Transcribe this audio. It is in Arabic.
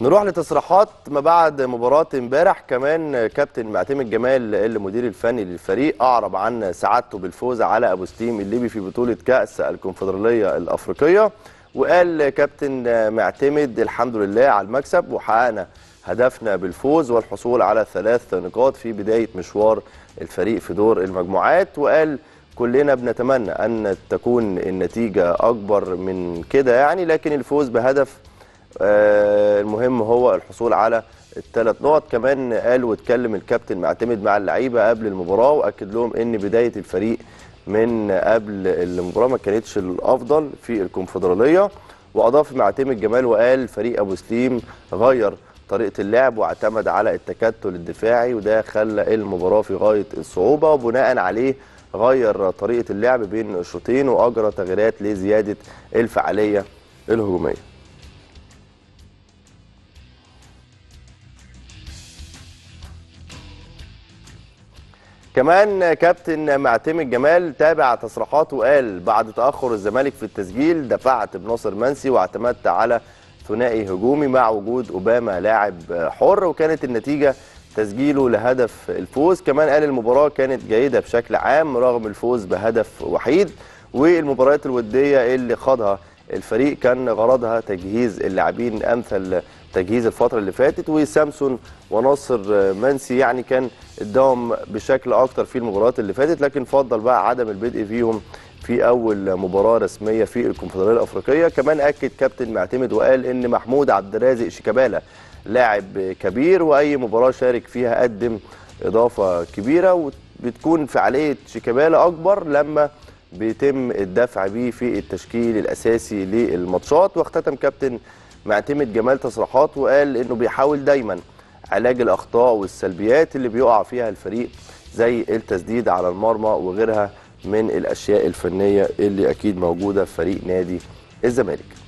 نروح لتصريحات ما بعد مباراة امبارح. كمان كابتن معتمد جمال المدير الفني للفريق أعرب عن سعادته بالفوز على أبو سليم الليبي في بطولة كأس الكونفدرالية الأفريقية، وقال كابتن معتمد: الحمد لله على المكسب وحققنا هدفنا بالفوز والحصول على 3 نقاط في بداية مشوار الفريق في دور المجموعات، وقال كلنا بنتمنى أن تكون النتيجة أكبر من كده يعني، لكن الفوز بهدف المهم هو الحصول على ال3 نقط. كمان قال واتكلم الكابتن معتمد مع اللعيبه قبل المباراه واكد لهم ان بدايه الفريق من قبل المباراه ما كانتش الافضل في الكونفدراليه، واضاف معتمد جمال وقال فريق ابو سليم غير طريقه اللعب واعتمد على التكتل الدفاعي وده خلى المباراه في غايه الصعوبه، وبناء عليه غير طريقه اللعب بين الشوطين واجرى تغييرات لزياده الفعاليه الهجوميه. كمان كابتن معتمد جمال تابع تصريحاته وقال: بعد تأخر الزمالك في التسجيل دفعت بناصر منسي واعتمدت على ثنائي هجومي مع وجود أوباما لاعب حر، وكانت النتيجة تسجيله لهدف الفوز. كمان قال المباراة كانت جيدة بشكل عام رغم الفوز بهدف وحيد، والمباريات الودية اللي خاضها الفريق كان غرضها تجهيز اللاعبين أمثل تجهيز الفترة اللي فاتت، وسامسون وناصر منسي يعني كان اداهم بشكل اكتر في المباريات اللي فاتت، لكن فضل بقى عدم البدء فيهم في اول مباراة رسمية في الكونفدرالية الافريقية. كمان اكد كابتن معتمد وقال ان محمود عبد الرازق شيكابالا لاعب كبير واي مباراة شارك فيها قدم اضافة كبيرة، وبتكون فعالية شيكابالا اكبر لما بيتم الدفع بيه في التشكيل الاساسي للماتشات. واختتم كابتن معتمد جمال تصريحاته وقال انه بيحاول دايما علاج الاخطاء والسلبيات اللي بيقع فيها الفريق زي التسديد على المرمى وغيرها من الاشياء الفنيه اللي اكيد موجوده في فريق نادي الزمالك.